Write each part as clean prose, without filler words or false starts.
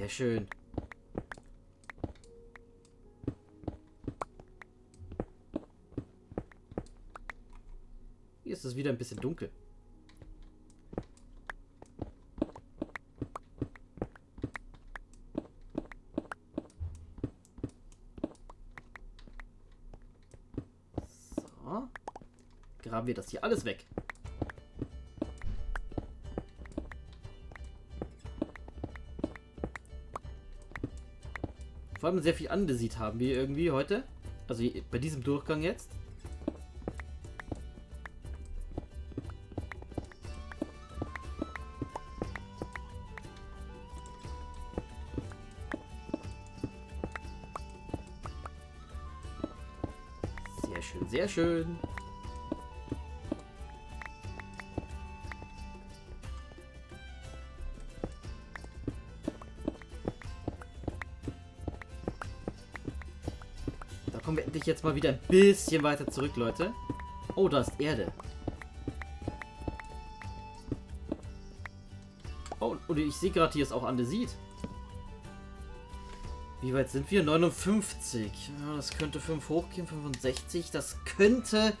Sehr schön. Hier ist es wieder ein bisschen dunkel. So. Graben wir das hier alles weg. Vor allem sehr viel Andesit haben wir irgendwie heute. Also bei diesem Durchgang jetzt. Sehr schön, sehr schön. Kommen wir endlich jetzt mal wieder ein bisschen weiter zurück, Leute. Oh, da ist Erde. Oh, und ich sehe gerade, hier ist auch Andesit. Wie weit sind wir? 59. Ja, das könnte 5 hochgehen, 65. Das könnte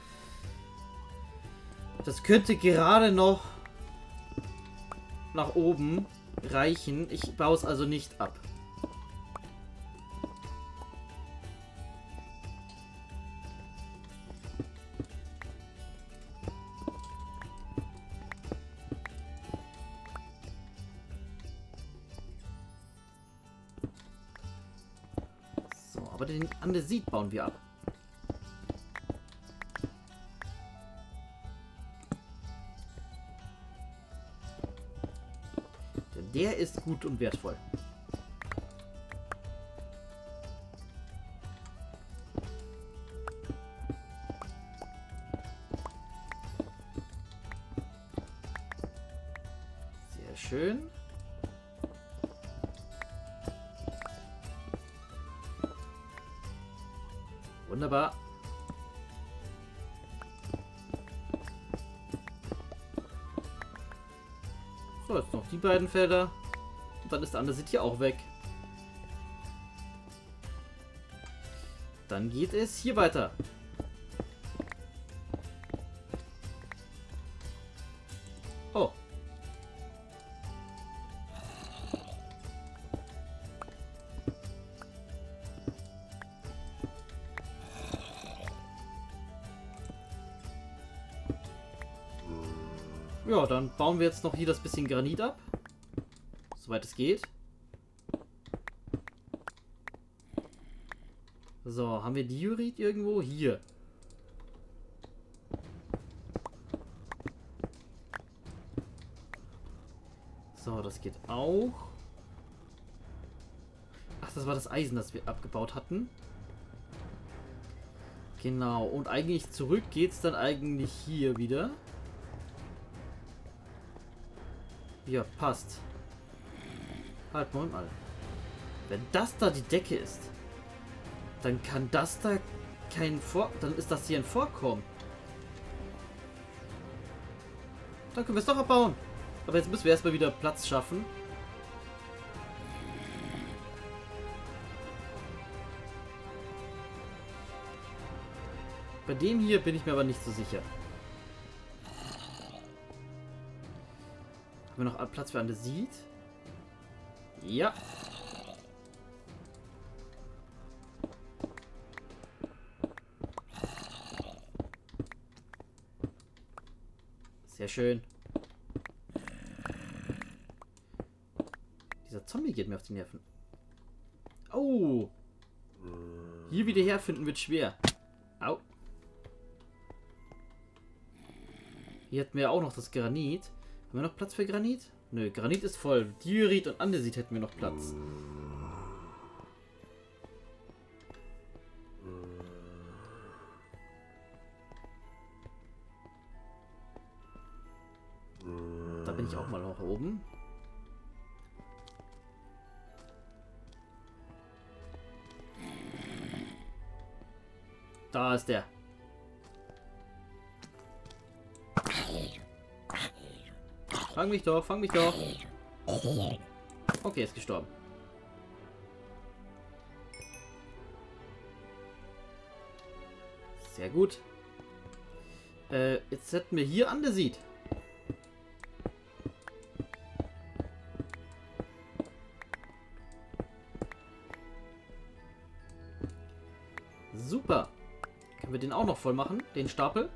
gerade noch nach oben reichen. Ich baue es also nicht ab. Aber den Andesit bauen wir ab. Denn der ist gut und wertvoll. Sehr schön. Wunderbar. So, jetzt noch die beiden Felder. Und dann ist der Andesit hier auch weg. Dann geht es hier weiter. Oh. Ja, dann bauen wir jetzt noch hier das bisschen Granit ab. Soweit es geht. So, haben wir Diorit irgendwo? Hier. So, das geht auch. Ach, das war das Eisen, das wir abgebaut hatten. Genau, und eigentlich zurück geht's dann eigentlich hier wieder. Ja, passt. Halt, Moment mal. Wenn das da die Decke ist, dann kann das da kein Vorkommen. Dann ist das hier ein Vorkommen. Dann können wir es doch abbauen. Aber jetzt müssen wir erstmal wieder Platz schaffen. Bei dem hier bin ich mir aber nicht so sicher. Noch Platz für Andesit. Ja. Sehr schön. Dieser Zombie geht mir auf die Nerven. Oh. Hier wieder herfinden wird schwer. Au. Hier hatten wir auch noch das Granit. Haben wir noch Platz für Granit? Nö, Granit ist voll. Diorit und Andesit hätten wir noch Platz. Da bin ich auch mal noch oben. Da ist der. Fang mich doch, fang mich doch. Okay, ist gestorben. Sehr gut. Jetzt hätten wir hier Andesit. Super. Können wir den auch noch voll machen, den Stapel?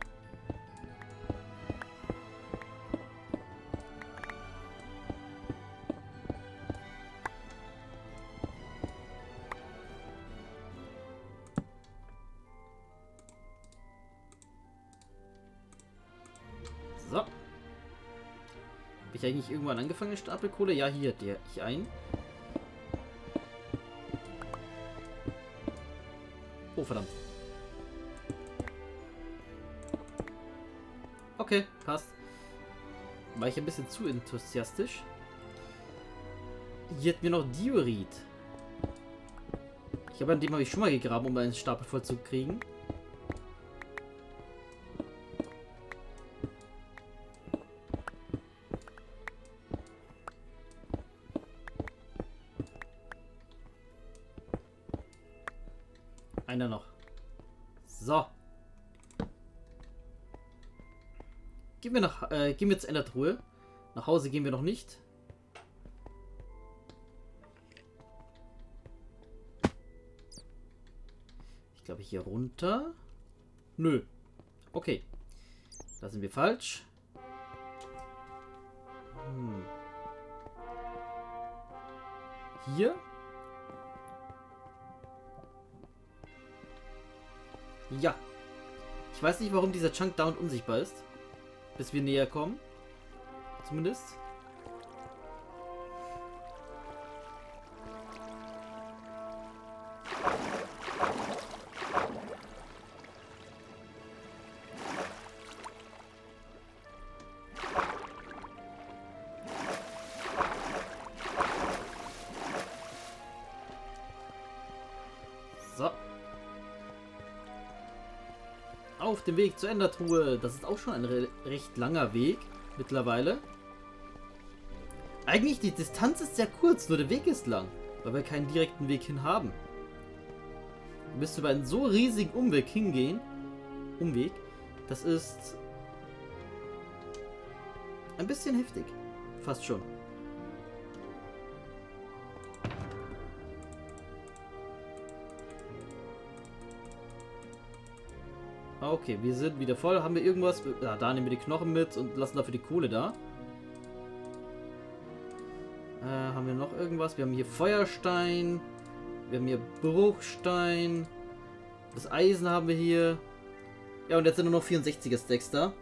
So. Habe ich eigentlich irgendwann angefangen, den Stapel Kohle? Ja, hier, der ich ein. Oh, verdammt. Okay, passt. War ich ein bisschen zu enthusiastisch. Hier hätten wir noch Diorit. Ich habe an dem habe ich schon mal gegraben, um einen Stapel voll zu kriegen. Einer noch. So. Gehen wir jetzt in der Truhe. Nach Hause gehen wir noch nicht. Ich glaube hier runter. Nö. Okay. Da sind wir falsch. Hier. Ja. Ich weiß nicht, warum dieser Chunk down unsichtbar ist. Bis wir näher kommen. Zumindest. So. Auf dem Weg zur Endertruhe. Das ist auch schon ein recht langer Weg mittlerweile. Eigentlich die Distanz ist sehr kurz, nur der Weg ist lang, weil wir keinen direkten Weg hin haben. Wir müssen über einen so riesigen Umweg hingehen. Umweg. Das ist ein bisschen heftig. Fast schon. Okay, wir sind wieder voll. Haben wir irgendwas? Ja, da nehmen wir die Knochen mit und lassen dafür die Kohle da. Haben wir noch irgendwas? Wir haben hier Feuerstein. Wir haben hier Bruchstein. Das Eisen haben wir hier. Ja, und jetzt sind nur noch 64er Stacks da.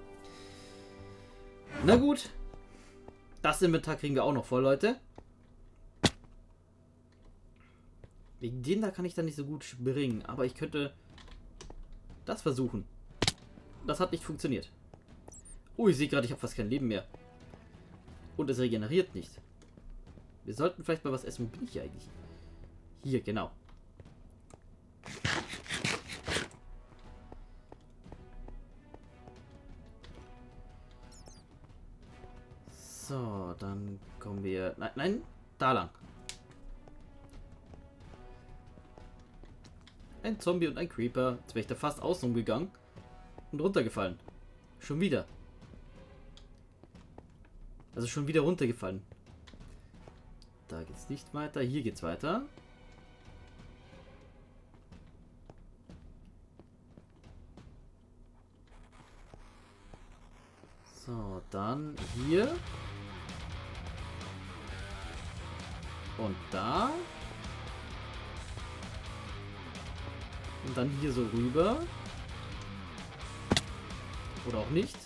Na gut. Das Inventar kriegen wir auch noch voll, Leute. Wegen denen da kann ich dann nicht so gut springen. Aber ich könnte das versuchen. Das hat nicht funktioniert. Oh, ich sehe gerade, ich habe fast kein Leben mehr. Und es regeneriert nicht. Wir sollten vielleicht mal was essen. Wo bin ich hier eigentlich? Hier, genau. So, dann kommen wir... Nein, nein, da lang. Ein Zombie und ein Creeper. Jetzt wäre ich da fast außen umgegangen und runtergefallen. Schon wieder. Also schon wieder runtergefallen. Da geht's nicht weiter. Hier geht's weiter. So, dann hier. Und da. Und dann hier so rüber. Oder auch nicht.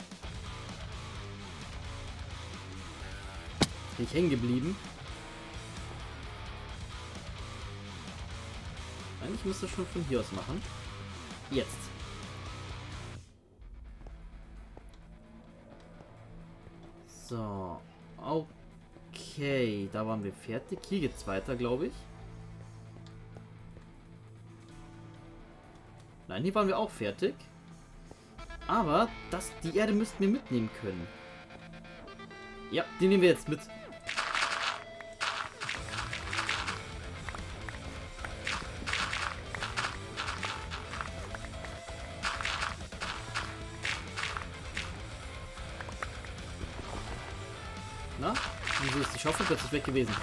Bin ich hängen geblieben. Eigentlich müsste ich schon von hier aus machen. Jetzt. So. Okay. Da waren wir fertig. Hier geht's weiter, glaube ich. Nein, hier waren wir auch fertig. Aber die Erde müssten wir mitnehmen können. Ja, die nehmen wir jetzt mit. Na? Wieso ist die Schaufel plötzlich weg gewesen?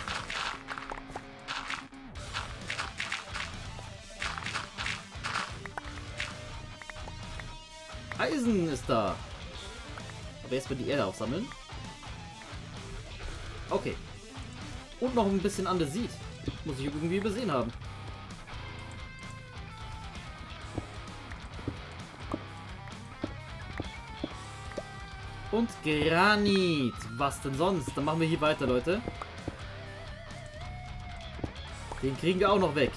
Eisen ist da. Aber erstmal die Erde aufsammeln. Okay. Und noch ein bisschen Andesit. Muss ich irgendwie übersehen haben. Und Granit. Was denn sonst? Dann machen wir hier weiter, Leute. Den kriegen wir auch noch weg.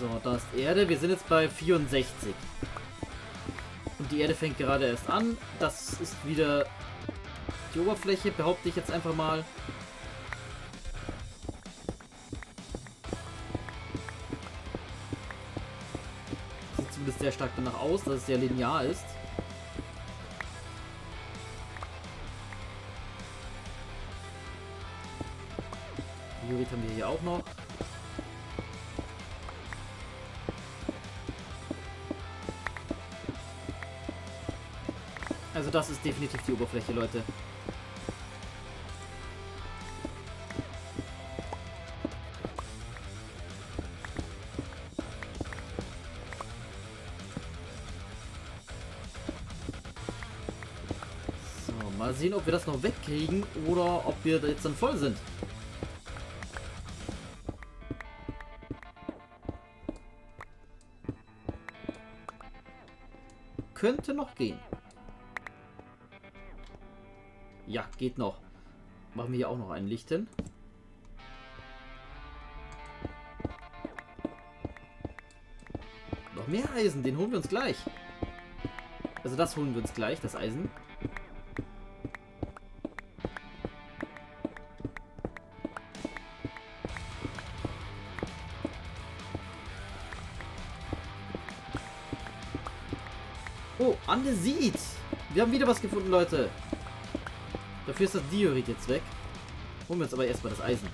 So, da ist Erde. Wir sind jetzt bei 64. Und die Erde fängt gerade erst an. Das ist wieder die Oberfläche, behaupte ich jetzt einfach mal. Sehr stark danach aus, dass es sehr linear ist. Diorit haben wir hier auch noch. Also das ist definitiv die Oberfläche, Leute. Mal sehen, ob wir das noch wegkriegen oder ob wir jetzt dann voll sind. Könnte noch gehen. Ja, geht noch. Machen wir hier auch noch ein Licht hin. Noch mehr Eisen, den holen wir uns gleich. Also das holen wir uns gleich, das Eisen. Oh, Andesit! Wir haben wieder was gefunden, Leute. Dafür ist das Diorit jetzt weg. Holen wir uns aber erstmal das Eisen.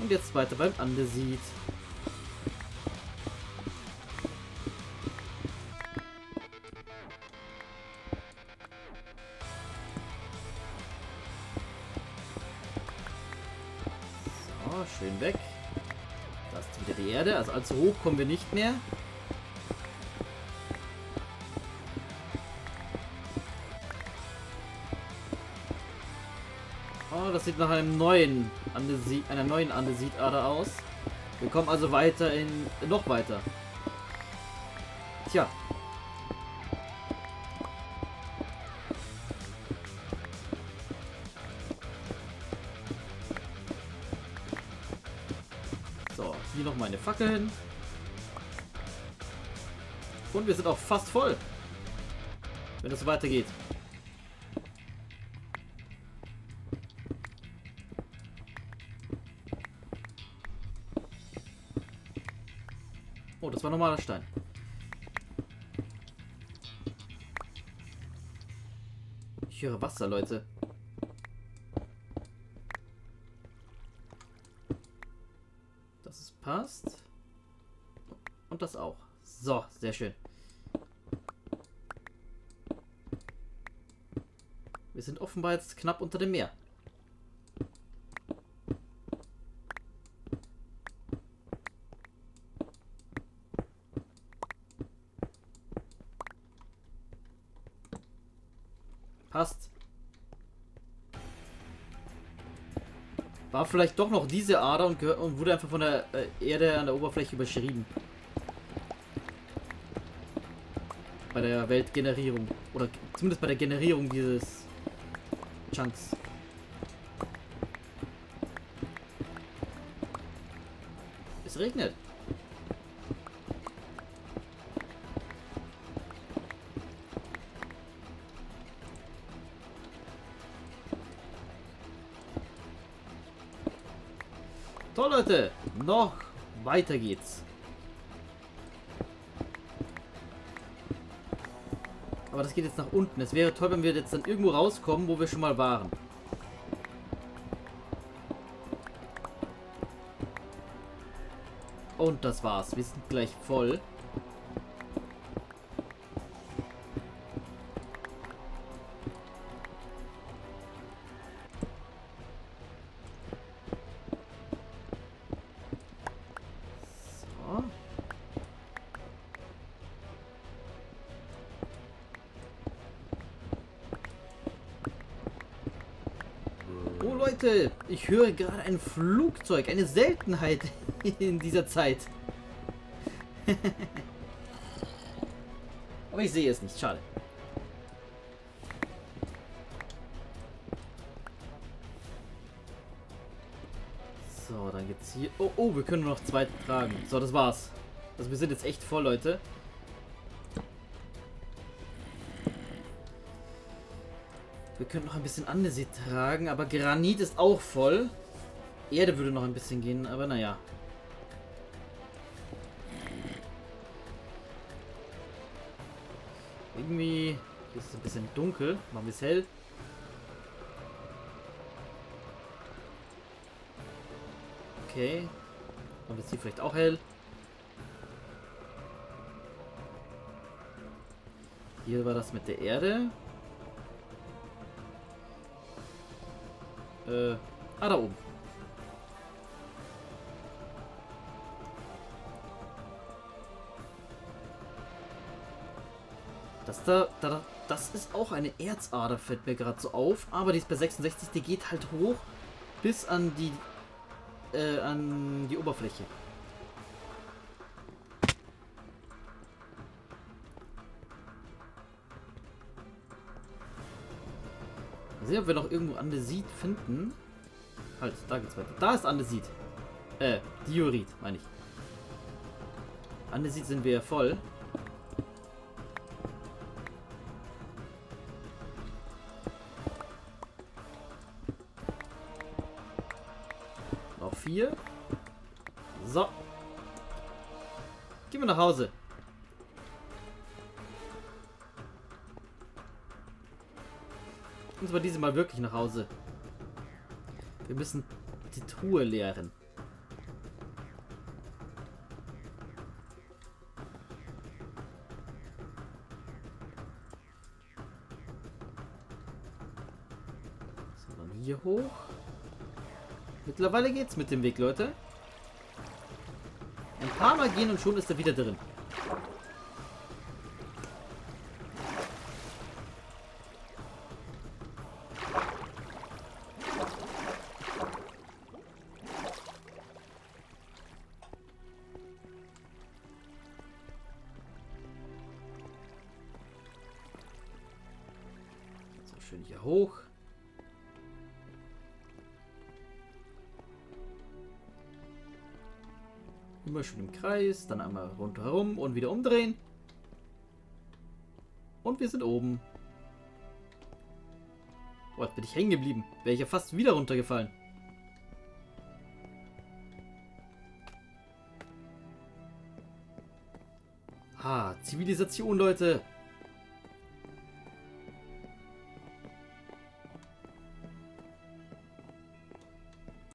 Und jetzt weiter beim Andesit. So, schön weg. Das ist wieder die Erde, also allzu hoch kommen wir nicht mehr. Oh, das sieht nach einem neuen Andesitader aus. Wir kommen also weiter in noch weiter. Tja. Hier noch meine Fackel hin. Und wir sind auch fast voll. Wenn es weitergeht. Oh, das war normaler Stein. Ich höre Wasser, Leute. Passt. Und das auch. So, sehr schön. Wir sind offenbar jetzt knapp unter dem Meer. Passt. War vielleicht doch noch diese Ader und wurde einfach von der Erde an der Oberfläche überschrieben. Bei der Weltgenerierung. Oder zumindest bei der Generierung dieses Chunks. Es regnet. So, Leute, noch weiter geht's. Aber das geht jetzt nach unten. Es wäre toll, wenn wir jetzt dann irgendwo rauskommen, wo wir schon mal waren. Und das war's. Wir sind gleich voll. Oh Leute, ich höre gerade ein Flugzeug, eine Seltenheit in dieser Zeit. Aber ich sehe es nicht, schade. So, dann geht's hier. Oh, oh, wir können nur noch zwei tragen. So, das war's. Also wir sind jetzt echt voll, Leute. Wir können noch ein bisschen Andesit tragen, aber Granit ist auch voll. Erde würde noch ein bisschen gehen, aber naja. Irgendwie ist es ein bisschen dunkel. Machen wir es hell. Okay. Machen wir es hier vielleicht auch hell. Hier war das mit der Erde. Da oben. Das da, das ist auch eine Erzader, fällt mir gerade so auf. Aber die ist bei 66, die geht halt hoch bis an die Oberfläche. Mal sehen, ob wir noch irgendwo Andesit finden. Halt, da geht's weiter. Da ist Andesit. Diorit, meine ich. Andesit sind wir ja voll. Noch 4. So. Gehen wir nach Hause. Und zwar dieses Mal wirklich nach Hause. Wir müssen die Truhe leeren. So, dann hier hoch. Mittlerweile geht's mit dem Weg, Leute. Ein paar Mal gehen und schon ist er wieder drin. Schön hier hoch. Immer schön im Kreis, dann einmal rundherum und wieder umdrehen. Und wir sind oben. Oh, jetzt bin ich hängen geblieben. Wäre ich ja fast wieder runtergefallen. Zivilisation, Leute.